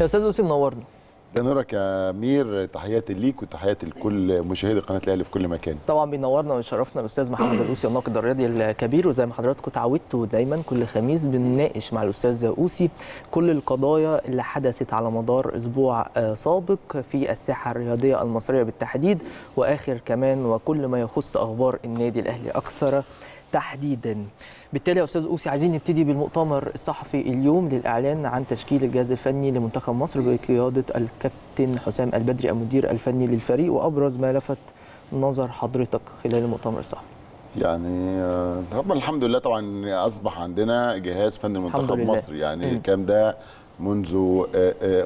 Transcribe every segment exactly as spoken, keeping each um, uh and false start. يا استاذ أوسي منورنا. نورك يا امير، تحياتي ليك وتحياتي لكل مشاهدي قناه الاهلي في كل مكان. طبعا بينورنا ويشرفنا الاستاذ محمد القوصي الناقد الرياضي الكبير، وزي ما حضراتكم اتعودتوا دايما كل خميس بنناقش مع الاستاذ قوصي كل القضايا اللي حدثت على مدار اسبوع سابق في الساحه الرياضيه المصريه بالتحديد، واخر كمان وكل ما يخص اخبار النادي الاهلي اكثر تحديدا. بالتالي يا استاذ أوسي عايزين نبتدي بالمؤتمر الصحفي اليوم للاعلان عن تشكيل الجهاز الفني لمنتخب مصر بقياده الكابتن حسام البدري المدير الفني للفريق، وابرز ما لفت نظر حضرتك خلال المؤتمر الصحفي. يعني طبعا الحمد لله طبعا اصبح عندنا جهاز فني لمنتخب مصر، يعني الكلام ده منذ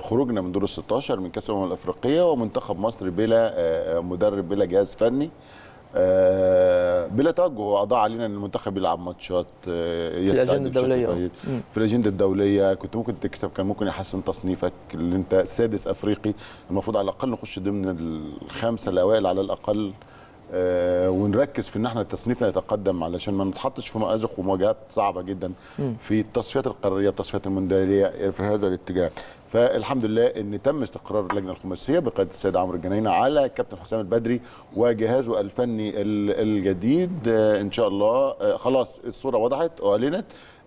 خروجنا من دور الستاشر من كاس الامم الافريقيه، ومنتخب مصر بلا مدرب بلا جهاز فني بلا توجه، واضاع علينا ان المنتخب يلعب ماتشات في الاجنده الدوليه. في الاجنده الدوليه كنت ممكن تكسب، كان ممكن يحسن تصنيفك اللي انت سادس افريقي، المفروض على الاقل نخش ضمن الخمسه الاوائل على الاقل، ونركز في ان احنا تصنيفنا يتقدم علشان ما نتحطش في مأزق ومواجهات صعبه جدا في التصفيات القاريه التصفيات الموندياليه في هذا الاتجاه. فالحمد لله ان تم استقرار اللجنه الخماسيه بقياده السيد عمرو الجنايني على كابتن حسام البدري وجهازه الفني الجديد. ان شاء الله خلاص الصوره وضحت واعلنت،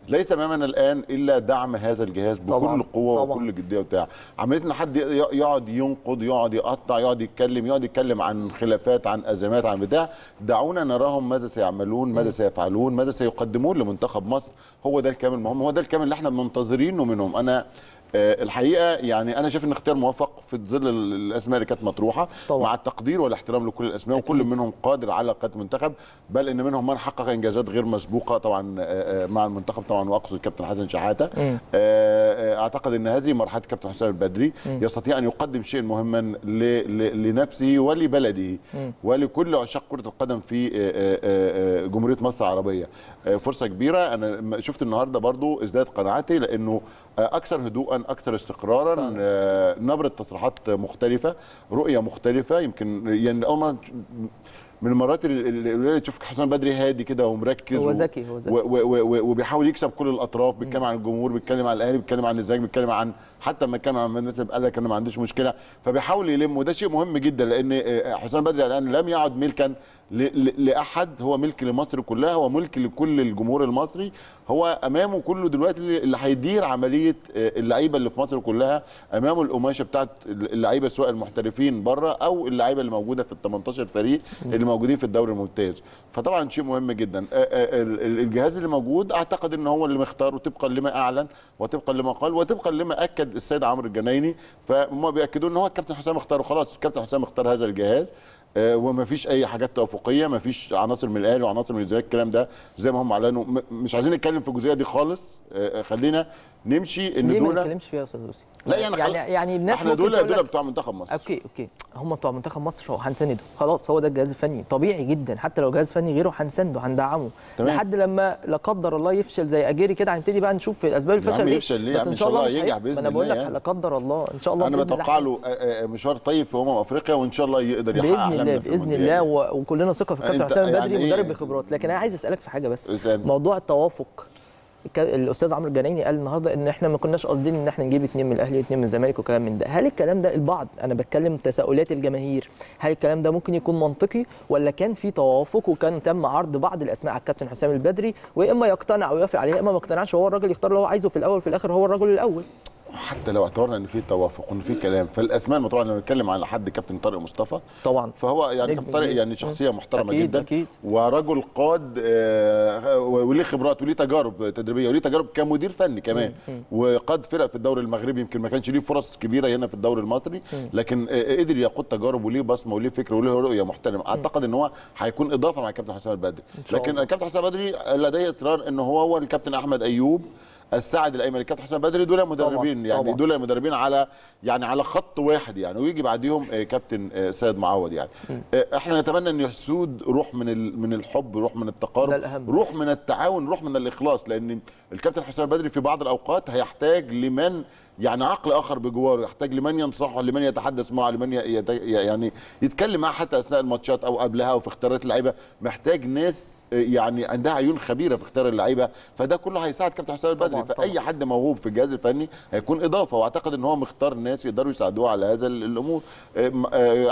ليس امامنا الان الا دعم هذا الجهاز بكل طبعًا. قوه طبعًا. وكل جديه وبتاع. عملتنا حد يقعد ينقد يقعد يقطع يقعد يتكلم يقعد يتكلم عن خلافات عن ازمات عن بتاع، دعونا نراهم ماذا سيعملون ماذا سيفعلون ماذا سيقدمون لمنتخب مصر. هو ده الكلام المهم، هو ده الكلام اللي احنا منتظرينه منهم. انا الحقيقه يعني انا شايف ان اختيار موفق في ظل الاسماء اللي كانت مطروحه طبعا. مع التقدير والاحترام لكل الاسماء أكيد. وكل منهم قادر على قياده المنتخب، بل ان منهم من حقق انجازات غير مسبوقه طبعا مع المنتخب طبعا، واقصد الكابتن حسن شحاته. اعتقد ان هذه مرحله الكابتن حسام البدري م. يستطيع ان يقدم شيئا مهما لنفسه ولبلده م. ولكل عشاق كره القدم في جمهوريه مصر العربيه. فرصه كبيره. انا شفت النهارده برضو ازداد قناعتي لانه اكثر هدوءا اكثر استقرارا، نبره تصريحات مختلفه، رؤيه مختلفه. يمكن يعني اول مره من المرات اللي تشوف حسام بدري هادي كده ومركز، هو ذكي هو ذكي وبيحاول يكسب كل الاطراف. بيتكلم عن الجمهور، بيتكلم عن الاهلي، بيتكلم عن الزمالك، بيتكلم عن حتى لما كان عن النادي الاهلي كان ما عندوش مشكله، فبيحاول يلم. وده شيء مهم جدا لان حسام بدري الان لم يعد ملكا لاحد، هو ملك لمصر كلها، هو ملك لكل الجمهور المصري. هو امامه كله دلوقتي اللي هيدير عمليه اللعيبه اللي في مصر كلها، امامه القماشه بتاعت اللعيبه سواء المحترفين بره او اللعيبه اللي موجوده في ال تمنتاشر فريق اللي موجودين في الدوري الممتاز. فطبعا شيء مهم جدا. الجهاز اللي موجود اعتقد ان هو اللي مختاره طبقا لما اعلن وطبقا لما قال وطبقا لما اكد السيد عمرو الجنايني، فهم بياكدوا ان هو الكابتن حسام اختاره. خلاص الكابتن حسام اختار هذا الجهاز وما فيش اي حاجات توافقيه، ما فيش عناصر من الاهلي وعناصر من الزمالك، الكلام ده زي ما هم اعلنوا. مش عايزين نتكلم في الجزئيه دي خالص، خلينا نمشي ان دول ما نتكلمش فيها يا استاذ روسي. لا يعني يعني, يعني الناس احنا دول دول بتوع منتخب مصر. اوكي اوكي هم بتوع منتخب مصر هنسنده، خلاص هو ده الجهاز الفني طبيعي جدا. حتى لو جهاز فني غيره هنسنده هندعمه لحد لما لا قدر الله يفشل زي اجيري كده، هنبتدي بقى نشوف الاسباب الفشل دي. يفشل ليه؟ بس ان شاء الله ينجح باذن الله. انا بقول لك لا قدر الله ان شاء الله. انا بتوقع له مشوار طيب في امم افريقيا وان شاء الله يقدر يحقق باذن الله باذن الله، وكلنا ثقه في كابتن حسام البدري مدرب بخبرات. لكن انا عايز اسالك في حاجه بس، موضوع التوافق. الاستاذ عمرو الجنايني قال النهارده ان احنا ما كناش قاصدين ان احنا نجيب اثنين من الاهلي واثنين من الزمالك وكلام من ده. هل الكلام ده البعض، انا بتكلم تساؤلات الجماهير، هل الكلام ده ممكن يكون منطقي ولا كان في توافق وكان تم عرض بعض الاسماء على الكابتن حسام البدري، واما يقتنع ويوافق عليها اما ما يقتنعش، وهو الراجل يختار اللي هو عايزه في الاول وفي الاخر هو الراجل الاول. حتى لو اعتبرنا ان في توافق وان في كلام، فالاسماء المطروحه لما بنتكلم على حد كابتن طارق مصطفى طبعا، فهو يعني كابتن طارق يعني شخصيه محترمه أكيد جدا أكيد. ورجل قاد وليه خبرات وليه تجارب تدريبيه وليه تجارب كمدير فني كمان، وقاد فرق في الدوري المغربي. يمكن ما كانش ليه فرص كبيره هنا في الدوري المصري، لكن قدر يقود تجارب وليه بصمه وليه فكر وليه رؤيه محترمه. اعتقد ان هو هيكون اضافه مع الكابتن حسام البدري. لكن الكابتن حسام البدري لديه اصرار ان هو هو الكابتن احمد ايوب الساعد الايمن الكابتن حسام بدري، دول مدربين طبعًا. يعني دول مدربين على يعني على خط واحد يعني، ويجي بعديهم كابتن سيد معوض. يعني احنا نتمنى ان يسود روح من من الحب، روح من التقارب، روح من التعاون، روح من الاخلاص. لان الكابتن حسام بدري في بعض الاوقات هيحتاج لمن يعني عقل اخر بجواره، يحتاج لمن ينصحه، لمن يتحدث معه، لمن يت... يعني يتكلم معه حتى اثناء الماتشات او قبلها وفي اختيارات اللعيبه، محتاج ناس يعني عندها عيون خبيره في اختيار اللعيبه، فده كله هيساعد كابتن حسام البدري. فاي حد موهوب في الجهاز الفني هيكون اضافه، واعتقد ان هو مختار ناس يقدروا يساعدوه على هذا الامور.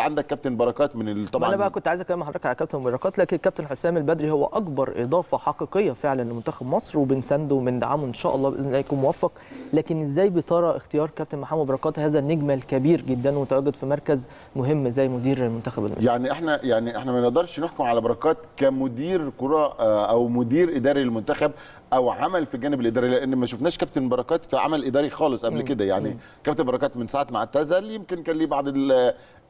عندك كابتن بركات من طبعا، انا بقى كنت عايز اكلم حضرتك على كابتن بركات، لكن كابتن حسام البدري هو اكبر اضافه حقيقيه فعلا لمنتخب مصر، وبنسنده ومن دعمه ان شاء الله باذن الله يكون موفق. لكن ازاي بترى اختيار كابتن محمد بركات هذا النجم الكبير جدا ومتواجد في مركز مهم زي مدير المنتخب المصري؟ يعني احنا يعني احنا ما نقدرش نحكم على بركات كمدير كرة او مدير اداري للمنتخب او عمل في الجانب الاداري، لان ما شفناش كابتن بركات في عمل اداري خالص قبل كده. يعني كابتن بركات من ساعه ما اعتزل يمكن كان ليه بعض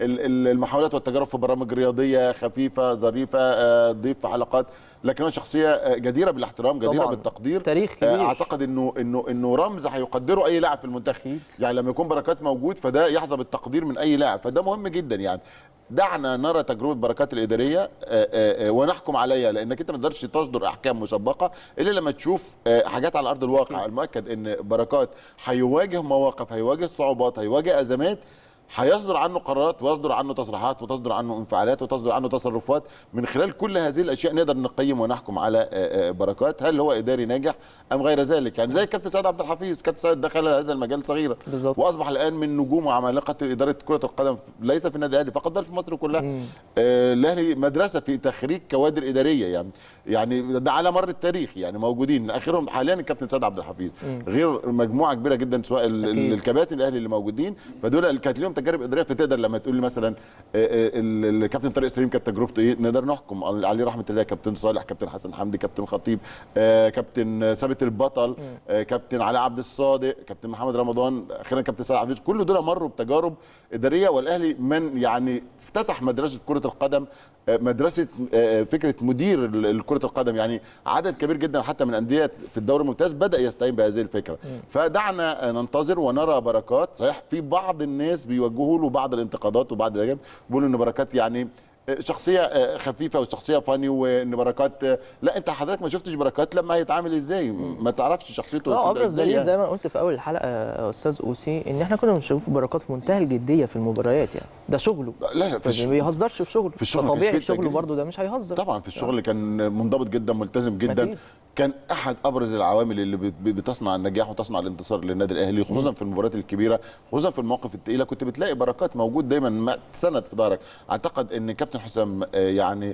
المحاولات والتجارب في برامج رياضيه خفيفه ظريفه، ضيف في حلقات، لكنها شخصيه جديره بالاحترام، جديره بالتقدير، تاريخ كبير. اعتقد انه انه انه رمز هيقدره اي لاعب في المنتخب. يعني لما يكون بركات موجود فده يحظى بالتقدير من اي لاعب، فده مهم جدا. يعني دعنا نرى تجربه بركات الاداريه ونحكم عليها، لانك انت ما تقدرش تصدر احكام مسبقه الا لما تشوف حاجات على ارض الواقع. المؤكد ان بركات هيواجه مواقف، هيواجه صعوبات، هيواجه ازمات، هيصدر عنه قرارات ويصدر عنه تصريحات وتصدر عنه انفعالات وتصدر عنه تصرفات. من خلال كل هذه الاشياء نقدر نقيم ونحكم على بركات، هل هو اداري ناجح ام غير ذلك. يعني زي كابتن سعد عبد الحفيظ، كابتن سعد دخل هذا المجال صغيرا بالزبط، واصبح الان من نجوم وعمالقه اداره كره القدم ليس في النادي الاهلي فقط بل في مصر كلها. آه الاهلي مدرسه في تخريج كوادر اداريه، يعني يعني ده على مر التاريخ، يعني موجودين اخرهم حاليا الكابتن سعد عبد الحفيظ، غير مجموعه كبيره جدا سواء الكباتن الاهلي اللي موجودين، فدول كانت لهم تجارب اداريه. فتقدر لما تقول لي مثلا الكابتن طارق سليم كانت تجربته ايه، نقدر نحكم عليه رحمه الله. كابتن صالح، كابتن حسن حمدي، كابتن خطيب، آه كابتن ثابت البطل، آه كابتن علي عبد الصادق، كابتن محمد رمضان، اخيرا كابتن سعد عبد الحفيظ، كل دول مروا بتجارب اداريه. والاهلي من يعني افتتح مدرسه كره القدم، مدرسه فكره مدير كره القدم، يعني عدد كبير جدا حتى من انديه في الدوري الممتاز بدا يستعين بهذه الفكره. فدعنا ننتظر ونرى بركات. صحيح في بعض الناس بيوجهوا له بعض الانتقادات وبعض الاجانب بيقولوا ان بركات يعني شخصيه خفيفه وشخصيه فاني، وان بركات لا، انت حضرتك ما شفتش بركات لما هيتعامل ازاي، ما تعرفش شخصيته. اه ابرز دليل زي ما قلت في اول الحلقه استاذ اوسي ان احنا كنا بنشوف بركات في منتهى الجديه في المباريات، يعني ده شغله، لا ما بيهزرش في شغله، فطبيعي شغله برده ده مش هيهزر. طبعا في الشغل يعني كان منضبط جدا، ملتزم جدا مدير. كان احد ابرز العوامل اللي بتصنع النجاح وتصنع الانتصار للنادي الاهلي، خصوصا في المباريات الكبيره، خصوصا في المواقف الثقيله، كنت بتلاقي بركات موجود دايما سند في ظهرك. اعتقد ان كابتن حسام يعني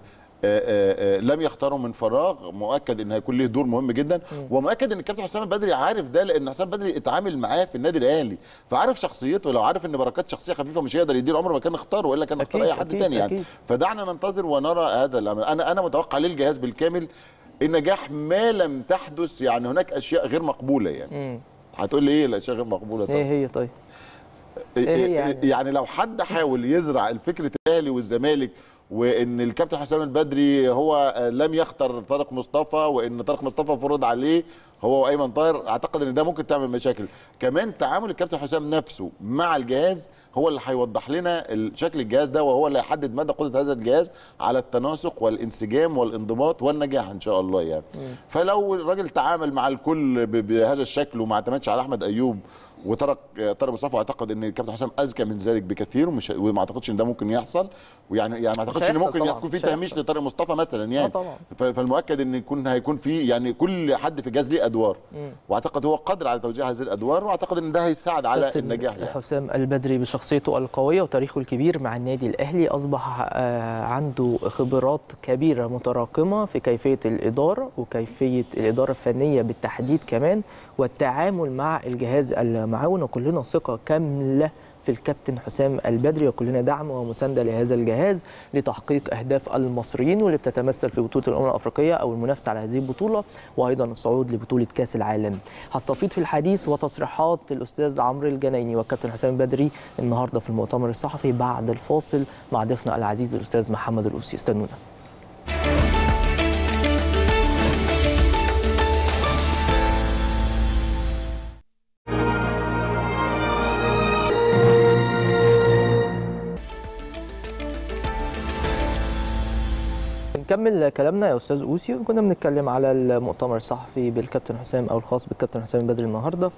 لم يختاره من فراغ، مؤكد ان هيكون له دور مهم جدا، ومؤكد ان الكابتن حسام البدري عارف ده، لان حسام البدري اتعامل معاه في النادي الاهلي فعارف شخصيته. لو عارف ان بركات شخصيه خفيفه مش هيقدر يدير، عمره ما كان اختاره، والا كان اختار اي حد ثاني يعني. فدعنا ننتظر ونرى هذا الامر. انا انا متوقع للجهاز بالكامل النجاح ما لم تحدث، يعني هناك اشياء غير مقبوله. يعني هتقول لي ايه الاشياء غير مقبوله؟ طيب ايه هي؟ طيب إيه يعني؟ يعني لو حد حاول يزرع الفكره الاهلي والزمالك، وان الكابتن حسام البدري هو لم يختار طارق مصطفى، وان طارق مصطفى فرض عليه هو وايمن طاهر، اعتقد ان ده ممكن تعمل مشاكل. كمان تعامل الكابتن حسام نفسه مع الجهاز هو اللي هيوضح لنا شكل الجهاز ده، وهو اللي هيحدد مدى قدره هذا الجهاز على التناسق والانسجام والانضباط والنجاح ان شاء الله. يعني فلو الراجل تعامل مع الكل بهذا الشكل وما اعتمدش على احمد ايوب وترك طارق مصطفى، اعتقد ان الكابتن حسام اذكى من ذلك بكثير، ومش وما اعتقدش ان ده ممكن يحصل. ويعني يعني ما اعتقدش ان ممكن يكون في تهميش لطارق مصطفى مثلا يعني. فالمؤكد ان يكون هيكون في يعني كل حد في الجهاز ليه ادوار، واعتقد هو قادر على توزيع هذه الادوار، واعتقد ان ده هيساعد على النجاح. يعني حسام البدري بشخصيته القويه وتاريخه الكبير مع النادي الاهلي اصبح عنده خبرات كبيره متراكمه في كيفيه الاداره وكيفيه الاداره الفنيه بالتحديد كمان، والتعامل مع الجهاز المعاون. وكلنا ثقه كامله في الكابتن حسام البدري، وكلنا دعم ومسانده لهذا الجهاز لتحقيق اهداف المصريين، واللي بتتمثل في بطوله الامم الافريقيه او المنافسه على هذه البطوله، وايضا الصعود لبطوله كاس العالم. هستفيض في الحديث وتصريحات الاستاذ عمرو الجنايني والكابتن حسام البدري النهارده في المؤتمر الصحفي بعد الفاصل مع ضيفنا العزيز الاستاذ محمد القوصي. استنونا. نكمل كلامنا يا استاذ اوسي، وكنا بنتكلم على المؤتمر الصحفي بالكابتن حسام او الخاص بالكابتن حسام البدري النهارده.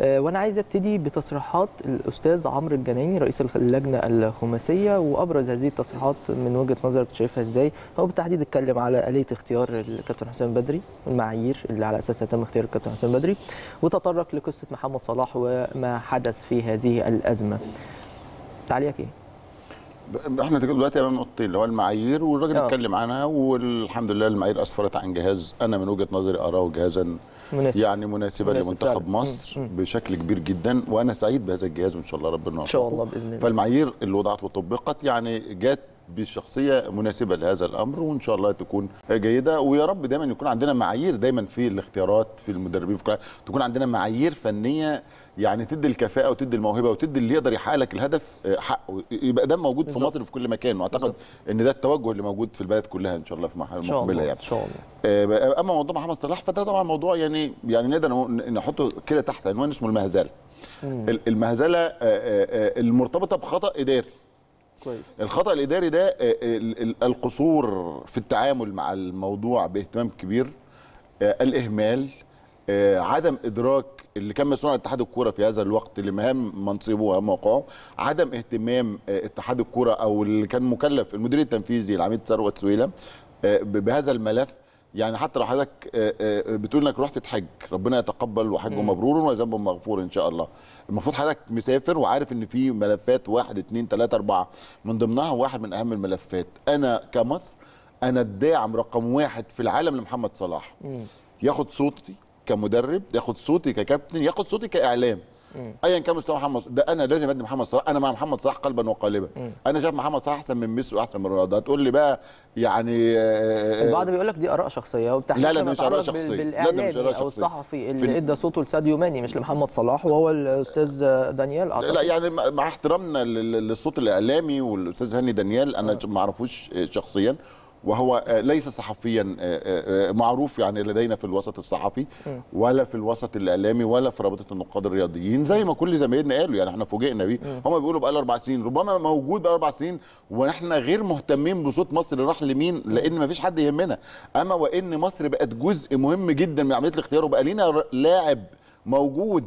وانا عايز ابتدي بتصريحات الاستاذ عمرو الجنايني رئيس اللجنه الخماسيه، وابرز هذه التصريحات من وجهه نظرك شايفها ازاي؟ هو بالتحديد اتكلم على اليه اختيار الكابتن حسام البدري والمعايير اللي على اساسها تم اختيار الكابتن حسام البدري، وتطرق لقصه محمد صلاح وما حدث في هذه الازمه. تعليقك ايه؟ احنا دلوقتي امام نقطتين اللي هو المعايير والراجل اتكلم عنها، والحمد لله المعايير اسفرت عن جهاز انا من وجهه نظري اراه جهازا مناسب. يعني مناسبا مناسب لمنتخب فعلا. مصر مم. بشكل كبير جدا، وانا سعيد بهذا الجهاز وان شاء الله ربنا ان شاء الله باذن الله. فالمعايير اللي وضعت وطبقت يعني جات بشخصيه مناسبه لهذا الامر، وان شاء الله تكون جيده، ويا رب دايما يكون عندنا معايير دايما في الاختيارات في المدربين في كل تكون عندنا معايير فنيه يعني تدي الكفاءه وتدي الموهبه وتدي اللي يقدر يحقق لك الهدف حقه، يبقى ده موجود بالزبط. في مصر في كل مكان، واعتقد بالزبط. ان ده التوجه اللي موجود في البلد كلها ان شاء الله في مرحله مقبله يعني ان شاء الله. اما موضوع محمد صلاح فده طبعا موضوع يعني يعني نقدر نحطه كده تحت عنوان اسمه المهزله. مم. المهزله المرتبطه بخطا اداري. كويس. الخطأ الإداري ده القصور في التعامل مع الموضوع باهتمام كبير، الإهمال، عدم إدراك اللي كان مسؤول عن اتحاد الكوره في هذا الوقت لمهام منصبه ومهام موقعه، عدم اهتمام اتحاد الكوره أو اللي كان مكلف المدير التنفيذي العميد ثروت سويلم بهذا الملف. يعني حتى لو حضرتك بتقول انك رحت تحج ربنا يتقبل وحج مبرور وذنب مغفور ان شاء الله، المفروض حضرتك مسافر وعارف ان في ملفات واحد اتنين تلاته اربعه من ضمنها واحد من اهم الملفات. انا كمصر انا الداعم رقم واحد في العالم لمحمد صلاح، ياخد صوتي كمدرب، ياخد صوتي ككابتن، ياخد صوتي كاعلام ايا كان مستوى محمد صلاح. ده انا لازم ادي محمد صلاح، انا مع محمد صلاح قلبا وقالبا. مم. انا شايف محمد صلاح احسن من ميسي واحسن من رونالدو. هتقول لي بقى يعني آه البعض بيقول لك دي اراء شخصيه وبتحكي لا لا مش اراء شخصيه، لا ده مش اراء شخصيه. الصحفي اللي ادى صوته لساديو ماني مش لمحمد صلاح، وهو الاستاذ دانيال أعتقد. لا يعني مع احترامنا للصوت الاعلامي والاستاذ هاني دانيال انا ما اعرفوش شخصيا وهو ليس صحفيا معروف يعني لدينا في الوسط الصحفي ولا في الوسط الاعلامي ولا في رابطه النقاد الرياضيين زي ما كل زمايلنا قالوا. يعني احنا فوجئنا بيه، هم بيقولوا بقى له اربع سنين ربما موجود بقى اربع سنين واحنا غير مهتمين بصوت مصر راح لمين لان ما فيش حد يهمنا. اما وان مصر بقت جزء مهم جدا من عمليه الاختيار وبقى لينا لاعب موجود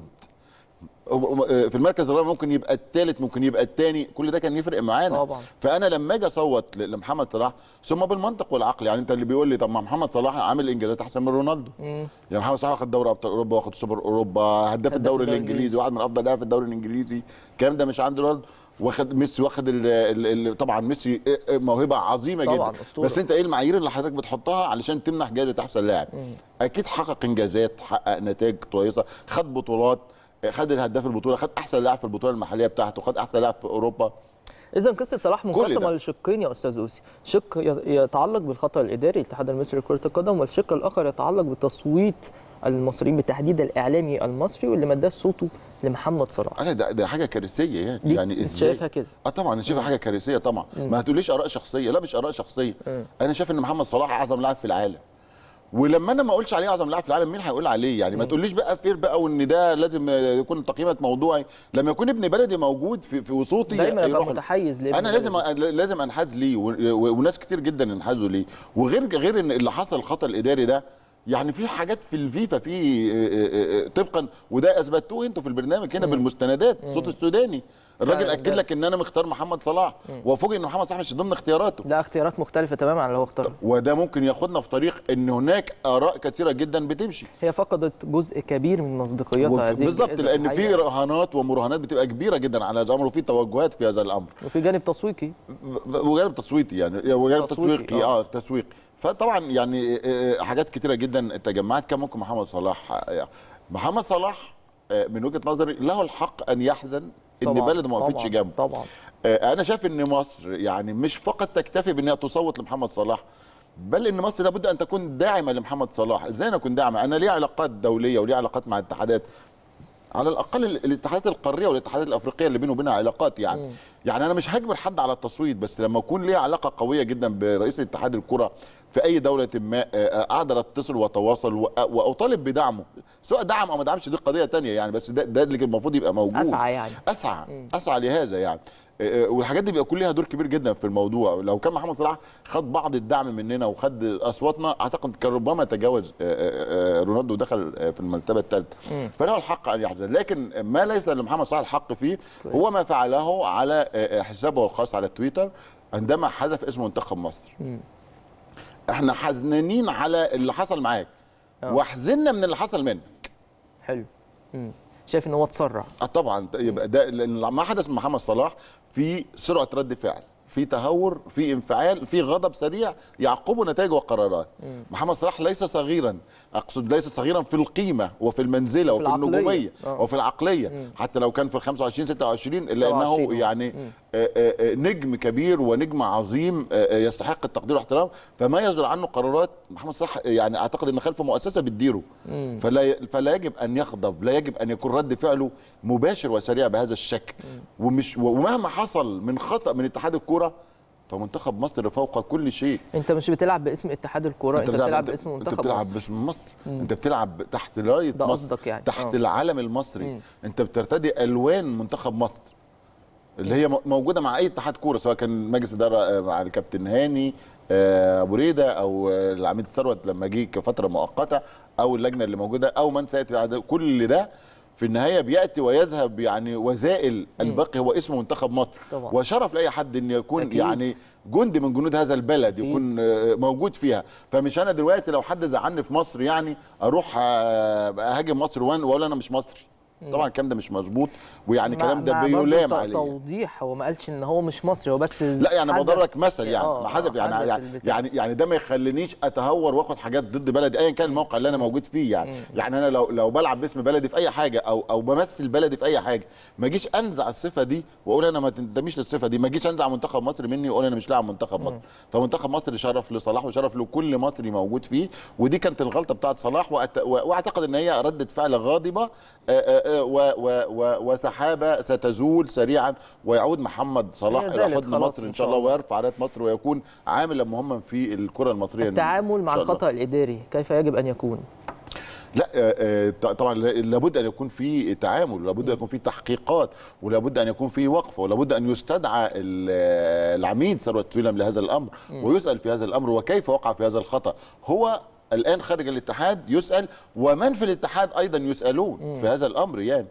في المركز الرابع ممكن يبقى الثالث ممكن يبقى الثاني، كل ده كان يفرق معانا طبعا. فانا لما اجي اصوت لمحمد صلاح ثم بالمنطق والعقل، يعني انت اللي بيقول لي طب ما محمد صلاح عامل انجازات احسن من رونالدو. مم. يعني محمد صلاح واخد دوري ابطال اوروبا واخد سوبر اوروبا هداف الدوري الانجليزي واحد من افضل لاعب في الدوري الانجليزي، الكلام ده مش عند رونالدو. واخد ميسي واخد ال ال ال طبعا ميسي موهبه عظيمه طبعاً جدا أسطورة. بس انت ايه المعايير اللي حضرتك بتحطها علشان تمنح جائزه احسن لاعب؟ اكيد حقق انجازات، حقق نتائج كويسه، خد بطولات، خد الهداف البطوله، خد احسن لاعب في البطوله المحليه بتاعته، خد احسن لاعب في اوروبا. اذا قصه صلاح منقسمه لشقين يا استاذ اوسي، شق يتعلق بالخطا الاداري الاتحاد المصري لكره القدم، والشق الاخر يتعلق بتصويت المصريين بالتحديد الاعلامي المصري واللي ما اداش صوته لمحمد صلاح. انا ده, ده حاجه كارثيه يعني. يعني ازاي شايفها كده؟ اه طبعا انا شايفها حاجه كارثيه طبعا. مم. ما هتقوليش اراء شخصيه، لا مش اراء شخصيه. مم. انا شايف ان محمد صلاح اعظم لاعب في العالم، ولما انا ما اقولش عليه اعظم لاعب في العالم مين هيقول عليه؟ يعني ما تقوليش بقى فير بقى وان ده لازم يكون تقييمات موضوعي، لما يكون ابن بلدي موجود في في وسطي دايما ابقى متحيز ليه، انا لازم لازم انحاز ليه وناس كتير جدا انحازوا ليه. وغير غير ان اللي حصل الخطا الاداري ده يعني في حاجات في الفيفا في طبقا، وده اثبتوه انتوا في البرنامج هنا. مم. بالمستندات صوت السوداني الراجل اكد لك ان انا مختار محمد صلاح وفوجئ ان محمد صلاح مش ضمن اختياراته، ده اختيارات مختلفه تماما عن اللي هو اختاره، وده ممكن ياخدنا في طريق ان هناك اراء كثيره جدا بتمشي. هي فقدت جزء كبير من مصداقيتها هذه بالظبط، لان في رهانات ومراهنات بتبقى كبيره جدا على هذا الامر، وفي توجهات في هذا الامر، وفي جانب تسويقي وجانب تسويقي يعني وجانب تسويقي اه تسويقي. فطبعا يعني حاجات كتيره جدا تجمعت. كان ممكن محمد صلاح محمد صلاح من وجهه نظري له الحق ان يحزن ان بلده ما وقفتش جنبه طبعا. انا شايف ان مصر يعني مش فقط تكتفي بانها تصوت لمحمد صلاح، بل ان مصر لابد ان تكون داعمه لمحمد صلاح. ازاي انا اكون داعمه؟ انا ليه علاقات دوليه وليه علاقات مع الاتحادات، على الاقل الاتحادات القاريه والاتحادات الافريقيه اللي بينه وبينها علاقات يعني. مم. يعني انا مش هجبر حد على التصويت، بس لما اكون ليا علاقه قويه جدا برئيس اتحاد الكره في اي دوله ما اقدر اتصل واتواصل واطالب بدعمه، سواء دعم او ما دعمش دي قضيه ثانيه يعني، بس ده ده اللي المفروض يبقى موجود. اسعى يعني اسعى م. اسعى لهذا يعني، والحاجات دي بيبقى كلها دور كبير جدا في الموضوع. لو كان محمد صلاح خد بعض الدعم مننا وخد اصواتنا اعتقد كان ربما تجاوز رونالدو ودخل في المرتبه الثالثه، فله الحق ان يحزن. لكن ما ليس لمحمد صلاح الحق فيه هو ما فعله على حسابه الخاص على تويتر عندما حذف اسم منتخب مصر. م. احنا حزنانين على اللي حصل معاك وحزننا من اللي حصل منك. حلو. امم شايف ان هو اتسرع؟ اه طبعا، يبقى ده لان ما حدث من محمد صلاح في سرعه رد فعل، في تهور، في انفعال، في غضب سريع يعقبه نتائج وقرارات. مم. محمد صلاح ليس صغيرا، اقصد ليس صغيرا في القيمه وفي المنزله وفي, وفي النجوميه أوه. وفي العقليه. مم. حتى لو كان في ال خمسة وعشرين ستة وعشرين الا انه يعني آآ آآ نجم كبير ونجم عظيم يستحق التقدير والاحترام، فما يصدر عنه قرارات محمد صلاح يعني اعتقد ان خلفه مؤسسه بتديره، فلا فلا يجب ان يغضب، لا يجب ان يكون رد فعله مباشر وسريع بهذا الشكل. مم. ومش ومهما حصل من خطا من اتحاد الكوره فمنتخب مصر فوق كل شيء. انت مش بتلعب باسم اتحاد الكوره، انت, انت بتلعب باسم منتخب مصر، انت بتلعب باسم مصر. مم. انت بتلعب تحت رايه مصر يعني. تحت أوه. العلم المصري. مم. انت بترتدي الوان منتخب مصر اللي هي موجوده مع اي اتحاد كوره، سواء كان مجلس اداره مع الكابتن هاني أبو ريده او العميد ثروت لما جه كفتره مؤقته، او اللجنه اللي موجوده او من سياتي. كل ده في النهايه بياتي ويذهب يعني، وزائل الباقي هو اسم منتخب مصر. وشرف لاي حد ان يكون أكيد. يعني جندي من جنود هذا البلد يكون أكيد. موجود فيها. فمش انا دلوقتي لو حد زعلني في مصر يعني اروح اهاجم مصر واقول انا مش مصري. طبعا الكلام ده مش مظبوط، ويعني الكلام ده بيلام عليه. توضيح، هو ما قالش ان هو مش مصري، هو بس لا يعني بضرك مثل يعني ما حذف يعني يعني يعني, يعني يعني ده ما يخلينيش اتهور واخد حاجات ضد بلدي ايا كان الموقع اللي انا موجود فيه يعني. مم. يعني انا لو لو بلعب باسم بلدي في اي حاجه او او بمثل بلدي في اي حاجه، ما اجيش انزع الصفه دي واقول انا ما تنتميش للصفه دي، ما اجيش انزع منتخب مصر مني واقول انا مش لاعب منتخب مصر. مم. فمنتخب مصر شرف لصلاح وشرف لكل مصري موجود فيه، ودي كانت الغلطه بتاعت صلاح، واعتقد ان هي رده فعل غاضبه وسحابه ستزول سريعا، ويعود محمد صلاح الى حضن مصر ان شاء الله، ويرفع رايه مصر ويكون عاملا مهما في الكره المصريه. التعامل مع الخطا الاداري كيف يجب ان يكون؟ لا طبعا لابد ان يكون في تعامل، ولابد ان يكون في تحقيقات، ولابد ان يكون في وقفه، ولابد ان يستدعى العميد ثروت سويلم لهذا الامر ويسال في هذا الامر وكيف وقع في هذا الخطا. هو الآن خارج الاتحاد يسأل، ومن في الاتحاد أيضا يسألون مم. في هذا الأمر يعني.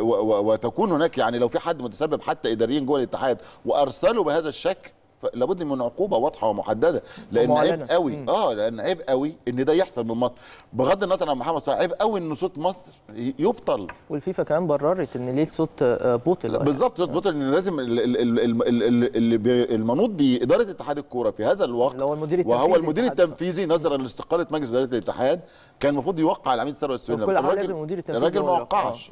وتكون هناك يعني لو في حد متسبب حتى إداريا جوه الاتحاد وأرسلوا بهذا الشكل، لابد من عقوبه واضحه ومحدده، لان عيب قوي. اه لان عيب قوي ان ده يحصل من مصر، بغض النظر عن محمد صلاح. عيب قوي ان صوت مصر يبطل، والفيفا كمان بررت ان ليه صوت بطل. بالظبط، صوت بطل ان لازم المنوط باداره اتحاد الكوره في هذا الوقت، وهو المدير التنفيذي نظرا لاستقاله مجلس اداره الاتحاد، كان المفروض يوقع العميد ثروت سويلم. الراجل الراجل ما وقعش.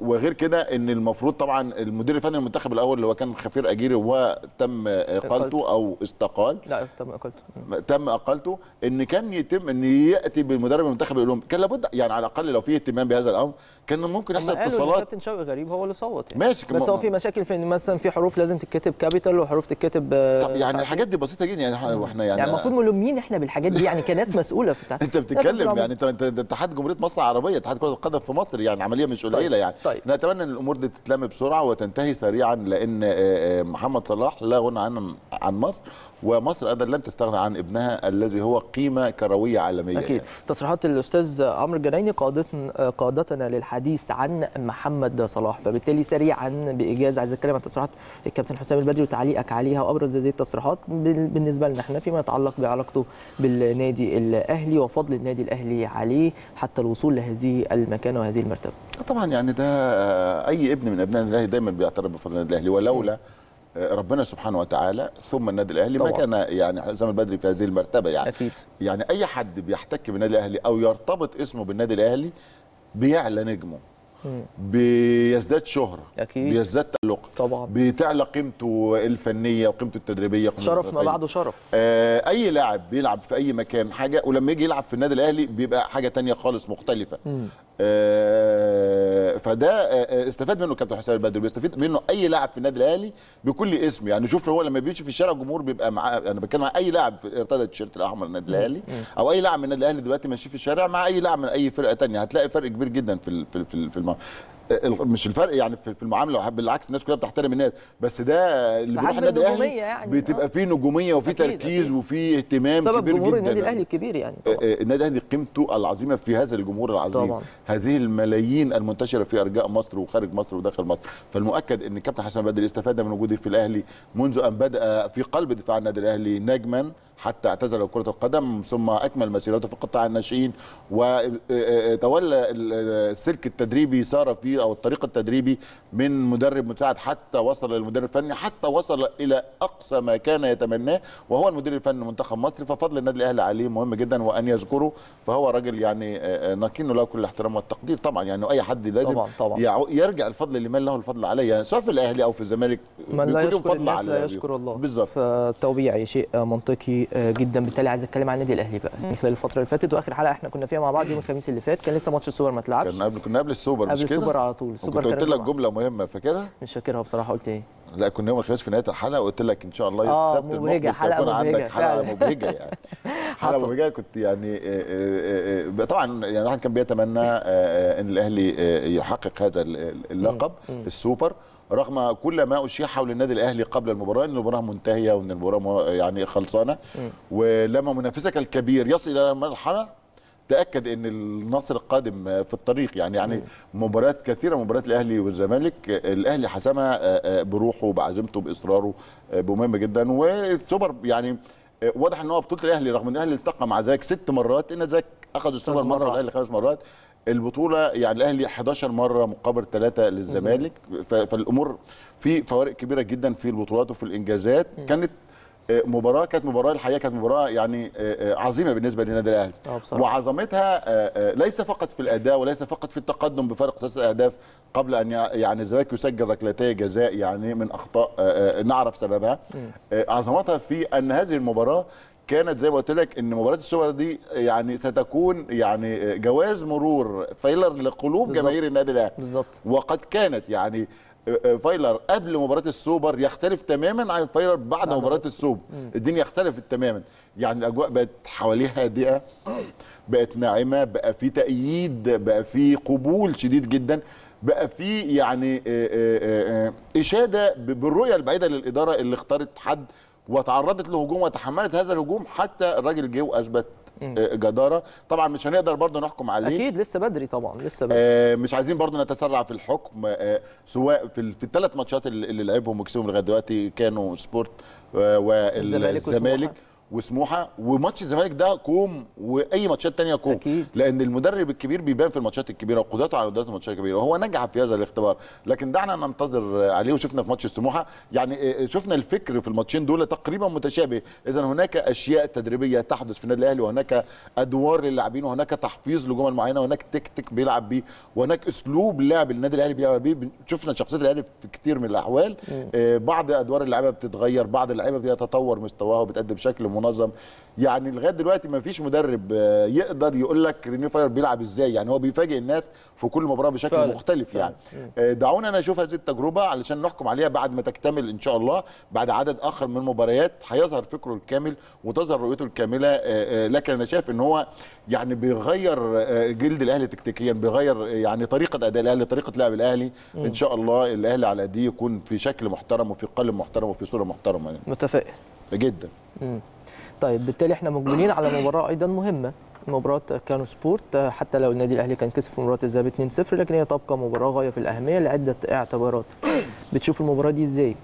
وغير كده ان المفروض طبعا المدير الفني المنتخب الاول اللي هو كان خفير اجيري وتم اقالته او استقال، لا تم اقالته تم اقالته ان كان يتم ان ياتي بالمدرب المنتخب يقول لهم، كان لابد يعني على الاقل لو في اهتمام بهذا الامر كان ممكن يحصل اتصالات. كابتن شوقي غريب هو اللي صوت يعني. ماشي، بس هو في مشاكل في ان مثلا في حروف لازم تتكتب كابيتال وحروف تتكتب. طب يعني الحاجات دي بسيطه جدا يعني، احنا يعني يعني المفروض ملمين احنا بالحاجات دي يعني كناس مسؤوله في التحديد. انت بتتكلم يعني انت انت اتحاد جمهوريه مصر العربيه، اتحاد كره القدم في مصر يعني عمليه مش قليله يعني. طيب. نتمنى ان الامور دي تتلم بسرعه وتنتهي سريعا، لان محمد صلاح لا غنى عن عن مصر، ومصر ايضا لن تستغنى عن ابنها الذي هو قيمه كرويه عالميه. اكيد يعني. تصريحات الاستاذ عمرو الجنايني قادتنا للحديث عن محمد صلاح، فبالتالي سريعا بايجاز عايز اتكلم عن تصريحات الكابتن حسام البدري وتعليقك عليها وابرز هذه التصريحات بالنسبه لنا احنا فيما يتعلق بعلاقته بالنادي الاهلي وفضل النادي الاهلي عليه حتى الوصول لهذه المكانه وهذه المرتبه. طبعا يعني ده اي ابن من ابناء الاهلي دايما بيعترف بفضل النادي الاهلي، ولولا ربنا سبحانه وتعالى ثم النادي الاهلي طبعا. ما كان يعني حسام البدري في هذه المرتبه يعني. أكيد. يعني اي حد بيحتك بالنادي الاهلي او يرتبط اسمه بالنادي الاهلي بيعلى نجمه، بيزداد شهره، أكيد. بيزداد تألق طبعا، بتعلى قيمته الفنيه وقيمته التدريبيه. شرفنا بعده شرف. آه اي لاعب بيلعب في اي مكان حاجه، ولما يجي يلعب في النادي الاهلي بيبقى حاجه ثانيه خالص مختلفه. مم. فده استفاد منه كابتن حسام البدري، بيستفيد منه اي لاعب في النادي الاهلي بكل اسم. يعني شوف هو لما بيمشي في الشارع الجمهور بيبقى معاه، انا بتكلم مع اي لاعب ارتدى التيشيرت الاحمر النادي الاهلي او اي لاعب من النادي الاهلي دلوقتي ماشي في الشارع مع اي لاعب من اي فرقه ثانيه، هتلاقي فرق كبير جدا في في في, في الموضوع. مش الفرق يعني في المعامله، بالعكس الناس كلها بتحترم الناس، بس ده اللي بيروح النادي الاهلي يعني بتبقى فيه نجوميه وفي تركيز وفي اهتمام كبير جدا. جمهور النادي الاهلي الكبير يعني طبعا. النادي الاهلي قيمته العظيمه في هذا الجمهور العظيم طبعا. هذه الملايين المنتشره في ارجاء مصر وخارج مصر وداخل مصر، فالمؤكد ان الكابتن حسن البدري استفاد من وجوده في الاهلي منذ ان بدا في قلب دفاع النادي الاهلي نجما حتى اعتزل كرة القدم، ثم أكمل مسيرته في قطاع الناشئين وتولى السلك التدريبي سار فيه أو الطريق التدريبي من مدرب مساعد حتى وصل للمدرب الفني، حتى وصل إلى أقصى ما كان يتمناه وهو المدير الفني لمنتخب مصر. ففضل النادي الأهلي عليه مهم جدا وأن يذكره، فهو راجل يعني نكين له كل الاحترام والتقدير طبعا. يعني أي حد لازم طبعاً طبعاً. يرجع الفضل لمن له الفضل عليه، يعني سواء في الأهلي أو في الزمالك من لا يشكر الناس لا يشكر الله بالظبط، فطبيعي شيء منطقي جدا. بالتالي عايز اتكلم عن النادي الاهلي بقى خلال الفتره اللي فاتت، واخر حلقه احنا كنا فيها مع بعض يوم الخميس اللي فات، كان لسه ماتش السوبر ما اتلعبش، كان قبل كنا قبل السوبر مش كده؟ قبل السوبر على طول. السوبر كنت قلت لك جمله مهمه فاكرها؟ مش فاكرها بصراحه، قلت ايه؟ لا كنا يوم الخميس في نهايه الحلقه وقلت لك ان شاء الله السبت آه المقبل هيكون عندك حلقه مبهجه يعني حلقه مبهجه. كنت يعني طبعا يعني الواحد كان بيتمنى ان الاهلي يحقق هذا اللقب السوبر، رغم كل ما اشيع حول النادي الاهلي قبل المباراه ان المباراه منتهيه وان المباراه يعني خلصانه، ولما منافسك الكبير يصل الى المرحله تاكد ان النصر القادم في الطريق. يعني يعني مباريات كثيره، مباريات الاهلي والزمالك الاهلي حسمها بروحه بعزيمته باصراره بمهم جدا. والسوبر يعني واضح ان هو بطوله الاهلي، رغم ان الاهلي التقى مع زاك ست مرات، ان زاك اخذ السوبر مره والاهلي خمس مرات. البطوله يعني الاهلي إحدى عشرة مره مقابل ثلاثة للزمالك، فالامور في فوارق كبيره جدا في البطولات وفي الانجازات. م. كانت مباراه كانت مباراه الحقيقه كانت مباراه يعني عظيمه بالنسبه للنادي الاهلي، وعظمتها ليس فقط في الاداء وليس فقط في التقدم بفارق ثلاث اهداف قبل ان يعني الزمالك يسجل ركلتي جزاء يعني من اخطاء نعرف سببها. عظمتها في ان هذه المباراه كانت زي ما قلت لك ان مباراه السوبر دي يعني ستكون يعني جواز مرور فايلر لقلوب جماهير النادي الاهلي بالظبط، وقد كانت يعني فايلر قبل مباراه السوبر يختلف تماما عن فايلر بعد مباراه السوبر. الدنيا اختلفت تماما، يعني الاجواء بقت حواليها هادئه، بقت ناعمه، بقى في تأييد، بقى في قبول شديد جدا، بقى في يعني اشاده بالرؤيه البعيده للاداره اللي اختارت حد وتعرضت لهجوم وتحملت هذا الهجوم، حتى الراجل جه واثبت جداره. طبعا مش هنقدر برضه نحكم عليه، اكيد لسه بدري، طبعا لسه بدري. آه مش عايزين برضه نتسرع في الحكم، آه سواء في, في الثلاث ماتشات اللي لعبهم وكسبهم لغايه دلوقتي، كانو سبورت آه والزمالك وسموحه، وماتش الزمالك ده كوم واي ماتشات ثانيه كوم أكيد. لان المدرب الكبير بيبان في الماتشات الكبيره وقدرته على اداره الماتشات الكبيره، وهو نجح في هذا الاختبار. لكن دعنا ننتظر عليه، وشفنا في ماتش السموحه يعني شفنا الفكر في الماتشين دول تقريبا متشابه. اذا هناك اشياء تدريبيه تحدث في النادي الاهلي، وهناك ادوار للاعبين، وهناك تحفيز لجمل معينه، وهناك تكتيك بيلعب بيه، وهناك اسلوب لعب النادي الاهلي بيلعب بيه. شفنا شخصيه الاهلي في كتير من الاحوال، بعض ادوار اللعيبه بتتغير، بعض اللعيبه بيتطور مستواها وبتقدم بشكل منظم. يعني لغايه دلوقتي ما فيش مدرب يقدر يقول لك رينيه فاير بيلعب ازاي، يعني هو بيفاجئ الناس في كل مباراه بشكل فعلا. مختلف يعني. دعونا نشوف هذه التجربه علشان نحكم عليها بعد ما تكتمل ان شاء الله، بعد عدد اخر من المباريات هيظهر فكره الكامل وتظهر رؤيته الكامله. لكن انا شايف ان هو يعني بيغير جلد الاهلي تكتيكيا، بيغير يعني طريقه اداء الاهلي، طريقه لعب الاهلي. ان شاء الله الاهلي على قد ايه يكون في شكل محترم وفي قالب محترم وفي صوره محترمه يعني. متفائل جدا. مم. طيب بالتالي احنا مقبلين على مباراه ايضا مهمه، مباراه كانو سبورت. حتى لو النادي الاهلي كان كسب في مباراه الذهاب اثنين صفر، لكن هي تبقى مباراه غايه في الاهميه لعده اعتبارات. بتشوف المباراه دي ازاي؟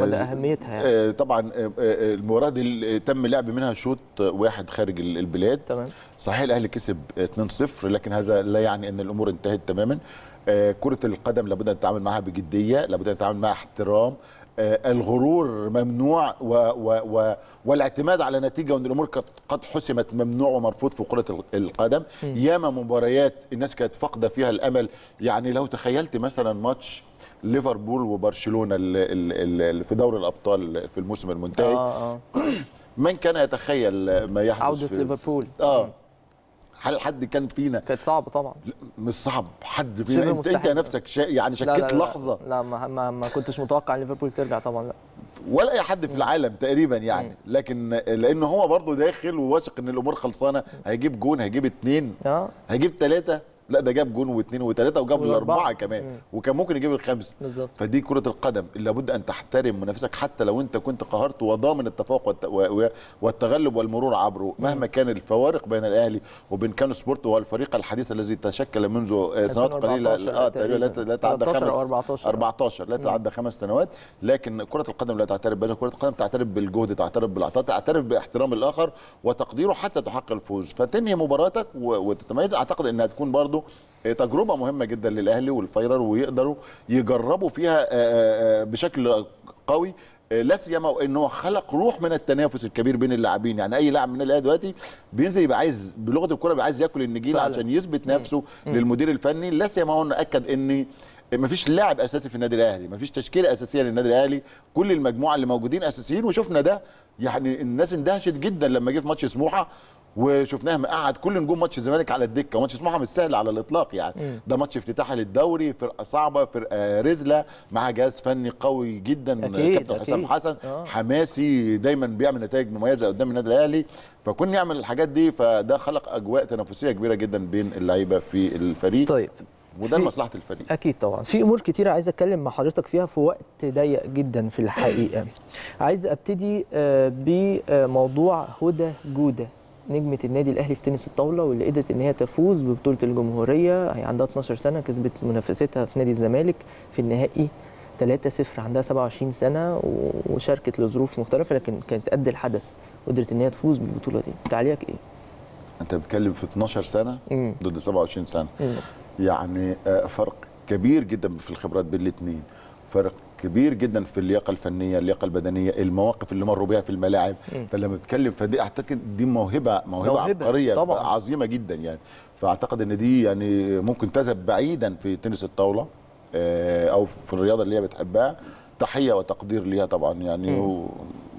ولا اهميتها يعني؟ آه طبعا آه المباراه دي تم لعب منها شوط واحد خارج البلاد. تمام. صحيح الاهلي كسب اثنين صفر، لكن هذا لا يعني ان الامور انتهت تماما. آه كره القدم لابد ان نتعامل معها بجديه، لابد ان نتعامل معها احترام. الغرور ممنوع و و و والاعتماد على نتيجه وان الامور قد حسمت ممنوع ومرفوض في كره القدم. ياما مباريات الناس كانت فاقده فيها الامل، يعني لو تخيلت مثلا ماتش ليفربول وبرشلونه اللي في دوري الابطال في الموسم المنتهي، آه آه. من كان يتخيل ما يحدث؟ عوده ليفربول اه هل حد كان فينا كانت صعبه طبعا؟ مش صعب حد فينا، انت انت نفسك شا... يعني شكيت لا لا لا لحظه لا ما, ما, ما كنتش متوقع ان ليفربول ترجع طبعا، لا ولا اي حد في العالم تقريبا يعني، لكن لان هو برضه داخل وواثق ان الامور خلصانه، هيجيب جون هيجيب اثنين هيجيب ثلاثه، لا ده جاب جون واثنين وثلاثه وجاب الاربعه كمان وكان ممكن يجيب الخمسه بالظبط. فدي كره القدم، لابد ان تحترم منافسك حتى لو انت كنت قهرت وضامن التفوق والتغلب والمرور عبره، مهما كان الفوارق بين الاهلي وبين كانو سبورت والفريق الحديث الذي تشكل منذ سنوات قليله اه تقريبا لا تعدى خمس أربعتاشر لا تعدى خمس سنوات، لكن كره القدم لا تعترف بها، كره القدم تعترف بالجهد، تعترف بالعطاء، تعترف باحترام الاخر وتقديره حتى تحقق الفوز، فتنهي مباراتك وتتميز. اعتقد انها تكون برضه تجربة مهمة جدا للأهلي والفايرر ويقدروا يجربوا فيها بشكل قوي، لا سيما وان هو خلق روح من التنافس الكبير بين اللاعبين، يعني اي لاعب من الاهلي دلوقتي بينزل يبقى عايز بلغة الكرة يبقى عايز ياكل النجيل عشان يثبت نفسه مم. للمدير الفني، لا سيما وانه اكد ان مفيش لاعب اساسي في النادي الاهلي، مفيش تشكيله اساسيه للنادي الاهلي، كل المجموعه اللي موجودين اساسيين، وشفنا ده يعني الناس اندهشت جدا لما جه في ماتش سموحه وشفناه مقعد كل نجوم ماتش الزمالك على الدكه، وماتش سموحه مش سهل على الاطلاق يعني، م. ده ماتش افتتاحي للدوري، فرقه صعبه، فرقه رزله، مع جهاز فني قوي جدا كابتن حسام حسن آه. حماسي دايما بيعمل نتائج مميزه قدام النادي الاهلي، فكنا نعمل الحاجات دي، فده خلق اجواء تنافسيه كبيره جدا بين اللعيبه في الفريق. طيب وده لمصلحه الفريق اكيد طبعا. في امور كتيره عايز اتكلم مع حضرتك فيها في وقت ضيق جدا في الحقيقه. عايز ابتدي بموضوع هدى جوده نجمه النادي الاهلي في تنس الطاوله، واللي قدرت ان هي تفوز ببطوله الجمهوريه، هي عندها اتناشر سنة، كسبت منافستها في نادي الزمالك في النهائي تلاتة صفر، عندها سبعة وعشرين سنة وشاركت لظروف مختلفه لكن كانت قد الحدث، قدرت ان هي تفوز بالبطوله دي. تعليقك ايه؟ انت بتتكلم في اتناشر سنة مم. ضد سبعة وعشرين سنة مم. يعني فرق كبير جدا في الخبرات بين الاثنين، فرق كبير جدا في اللياقه الفنيه، اللياقه البدنيه، المواقف اللي مروا بيها في الملاعب، فلما بتكلم فدي اعتقد دي موهبه موهبه, موهبة عبقريه طبعًا. عظيمه جدا يعني، فاعتقد ان دي يعني ممكن تذهب بعيدا في تنس الطاوله او في الرياضه اللي هي بتحبها، تحيه وتقدير ليها طبعا يعني،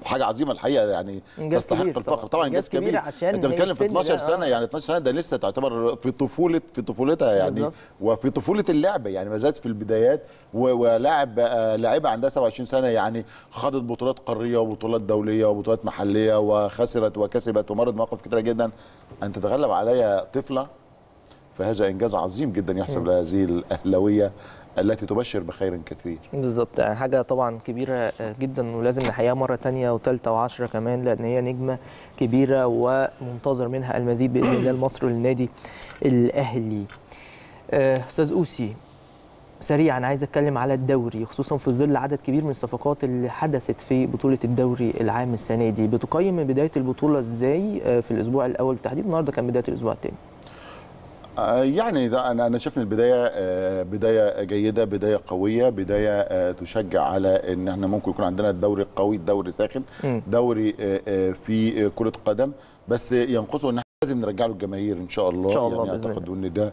وحاجه عظيمه الحقيقه يعني، تستحق الفخر طبعا. انجاز كبير، انت بتتكلم في اتناشر سنة يعني، اتناشر سنة ده لسه تعتبر في طفوله في طفولتها يعني بالزبط. وفي طفوله اللعبه يعني، ما زالت في البدايات، ولاعب لاعبه عندها سبعة وعشرين سنة يعني، خاضت بطولات قاريه وبطولات دوليه وبطولات محليه، وخسرت وكسبت ومرت مواقف كتيره جدا، ان تتغلب عليها طفله، فهذا انجاز عظيم جدا يحسب لهذه الاهلاويه التي تبشر بخير كثير. بالظبط، حاجه طبعا كبيره جدا ولازم نحييها مره ثانيه وثالثه وعشرة كمان، لان هي نجمه كبيره ومنتظر منها المزيد باذن الله لمصر وللنادي الاهلي. استاذ اوسي، سريعا عايز اتكلم على الدوري، خصوصا في ظل عدد كبير من الصفقات اللي حدثت في بطوله الدوري العام السنه دي، بتقيم من بدايه البطوله ازاي في الاسبوع الاول بالتحديد؟ النهارده كان بدايه الاسبوع الثاني. يعني ده انا انا شفنا البدايه بدايه جيده، بدايه قويه، بدايه تشجع على ان احنا ممكن يكون عندنا الدوري قوي، الدوري ساخن، دوري في كره قدم، بس ينقصه ان احنا لازم نرجع له الجماهير ان شاء الله، ان شاء الله يعني اعتقد ان ده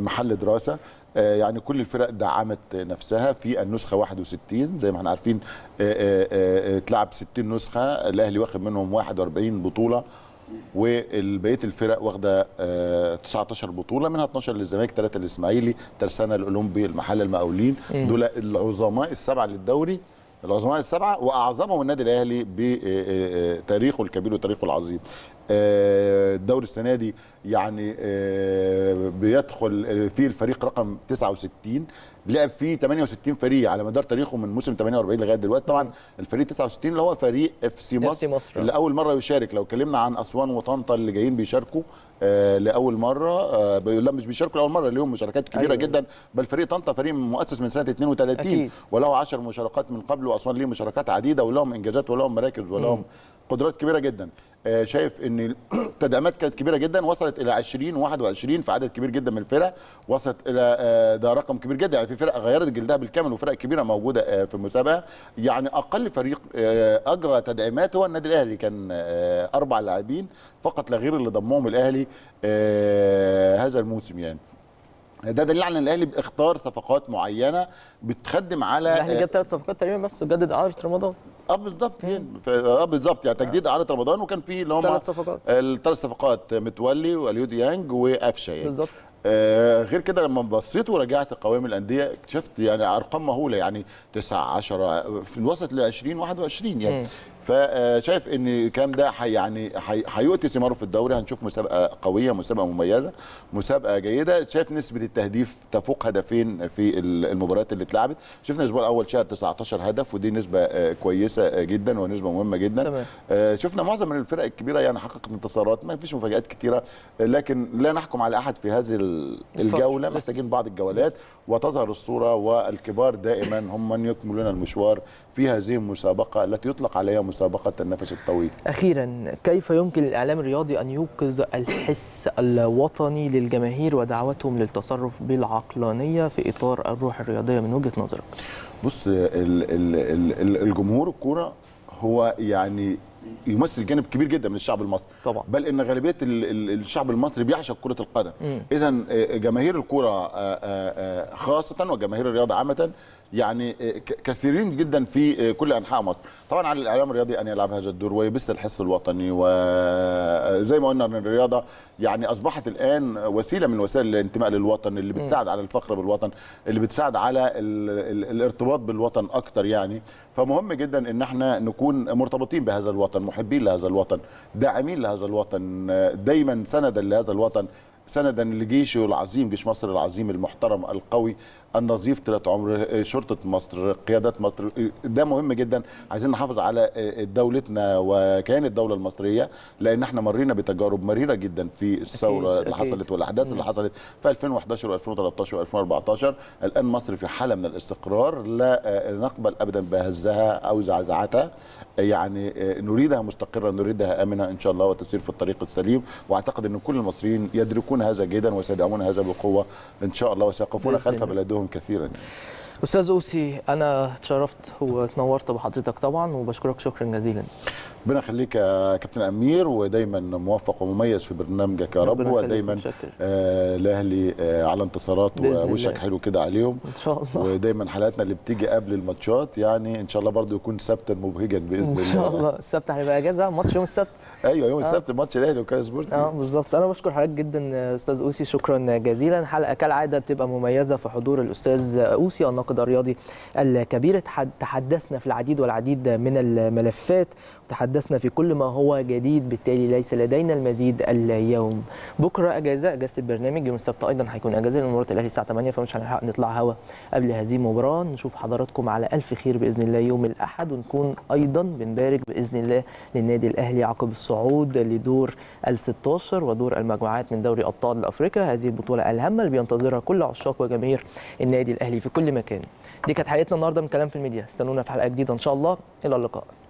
محل دراسه يعني، كل الفرق دعمت نفسها في النسخه واحد وستين زي ما احنا عارفين، اتلعب ستين نسخة، الاهلي واخد منهم واحد وأربعين بطولة والبقيه الفرق واخده تسعتاشر بطولة، منها اتناشر للزمالك، ثلاثة للاسماعيلي، ترسانة، الاولمبي، المحله، المقاولين، دول العظماء السبعه للدوري، العظماء السبعه واعظمهم النادي الاهلي بتاريخه الكبير وتاريخه العظيم. الدوري السنه دي يعني بيدخل فيه الفريق رقم تسعة وستين، لعب فيه ثمانية وستين فريق على مدار تاريخه من موسم ثمانية وأربعين لغايه دلوقتي، طبعا الفريق تسعة وستين اللي هو فريق اف سي مصر اللي اول مره يشارك. لو اتكلمنا عن اسوان وطنطا اللي جايين بيشاركوا آه لاول مره، آه لا مش بيشاركوا لاول مره، ليهم مشاركات كبيره أيوة. جدا، بل فريق طنطا فريق مؤسس من سنه اتنين وتلاتين وله عشر مشاركات من قبل، واسوان ليهم مشاركات عديده ولهم انجازات ولهم مراكز ولهم قدرات كبيره جدا. شايف ان التدعيمات كانت كبيره جدا، وصلت الى عشرين وواحد وعشرين في عدد كبير جدا من الفرق، وصلت الى ده رقم كبير جدا يعني، في فرق غيرت جلدها بالكامل وفرق كبيره موجوده في المسابقه يعني. اقل فريق اجرى تدعيمات هو النادي الاهلي، كان اربع لاعبين فقط لا غير اللي ضمهم الاهلي هذا الموسم يعني، ده دليل على ان الاهلي بيختار صفقات معينه بتخدم على. الاهلي جاب ثلاث صفقات تقريبا بس، وجدد اعاره رمضان اه بالظبط اه بالظبط يعني تجديد اعاره رمضان، وكان في اللي هم ثلاث صفقات الثلاث صفقات متولي واليو ديانج وقفشه يعني بالظبط. آه غير كده لما بصيت ورجعت قوائم الانديه اكتشفت يعني ارقام مهوله، يعني تسعة عشرة في الوسط ل عشرين واحد وعشرين يعني م. فشايف ان الكلام ده حي يعني هيؤتي ثماره في الدوري. هنشوف مسابقه قويه، مسابقه مميزه، مسابقه جيده. شايف نسبه التهديف تفوق هدفين في المباريات اللي اتلعبت. شفنا الاسبوع الاول شهد تسعة عشر هدف، ودي نسبه كويسه جدا ونسبه مهمه جدا تمام. شفنا معظم من الفرق الكبيره يعني حققت انتصارات، ما فيش مفاجات كتيره، لكن لا نحكم على احد في هذه الجوله، محتاجين بعض الجولات وتظهر الصوره، والكبار دائما هم من يكملون المشوار في هذه المسابقه التي يطلق عليها مسابقة النفس الطويل. أخيرا، كيف يمكن للإعلام الرياضي أن يوقظ الحس الوطني للجماهير ودعوتهم للتصرف بالعقلانية في إطار الروح الرياضية من وجهة نظرك؟ بص، الجمهور الكورة هو يعني يمثل جانب كبير جدا من الشعب المصري طبعا، بل ان غالبيه الشعب المصري بيعشق كره القدم. اذا جماهير الكره خاصه وجماهير الرياضه عامه يعني كثيرين جدا في كل انحاء مصر. طبعا على الاعلام الرياضي ان يلعب هذا الدور ويبث الحس الوطني، وزي ما قلنا ان الرياضه يعني اصبحت الان وسيله من وسائل الانتماء للوطن، اللي بتساعد على الفخر بالوطن، اللي بتساعد على الارتباط بالوطن اكتر يعني. فمهم جدا ان احنا نكون مرتبطين بهذا الوطن، محبين لهذا الوطن، داعمين لهذا الوطن، دايما سندا لهذا الوطن، سندا لجيشه العظيم، جيش مصر العظيم المحترم القوي النظيف طيلة عمر شرطة مصر، قيادة مصر. ده مهم جدا، عايزين نحافظ على دولتنا وكيان الدولة المصرية، لأن احنا مرينا بتجارب مريرة جدا في الثورة اللي حصلت والأحداث اللي حصلت في ألفين وأحد عشر وألفين وثلاثة عشر وألفين وأربعة عشر. الآن مصر في حالة من الاستقرار، لا نقبل أبدا بهزها أو زعزعتها، يعني نريدها مستقرة، نريدها آمنة إن شاء الله، وتسير في الطريق السليم. وأعتقد أن كل المصريين يدركون هذا جيدا وسيدعمون هذا بقوة إن شاء الله، وسيقفون خلف بلدهم كثيرا. أستاذ أوسي، أنا اتشرفت واتنورت بحضرتك طبعا، وبشكرك شكرا جزيلا. ربنا يخليك يا كابتن أمير، ودايما موفق ومميز في برنامجك يا رب، ودايما آه الأهلي آه على انتصارات، ووشك حلو كده عليهم إن شاء الله. ودايما حلقاتنا اللي بتيجي قبل الماتشات يعني إن شاء الله برضو يكون سبتا مبهجا بإذن الله. إن شاء الله السبت هيبقى إجازة، ماتش يوم السبت. ايوه يوم السبت ماتش الاهلي وكانو سبورت. اه بالظبط. انا بشكر حضرتك جدا استاذ اوسي، شكرا جزيلا. حلقه كالعاده بتبقى مميزه في حضور الاستاذ اوسي الناقد الرياضي الكبير. تحدثنا في العديد والعديد من الملفات، تحدثنا في كل ما هو جديد، بالتالي ليس لدينا المزيد اليوم. بكره اجازه، اجازه البرنامج يوم السبت ايضا هيكون اجازه لمباراه الاهلي الساعه ثمانية، فمش هنلحق نطلع هوا قبل هذه المباراه. نشوف حضراتكم على الف خير باذن الله يوم الاحد، ونكون ايضا بنبارك باذن الله للنادي الاهلي عقب الصعود لدور الستة عشر ودور المجموعات من دوري ابطال افريقيا، هذه البطوله الهامه اللي بينتظرها كل عشاق وجماهير النادي الاهلي في كل مكان. دي كانت حلقتنا النهارده من كلام في الميديا، استنونا في حلقه جديده ان شاء الله، الى اللقاء.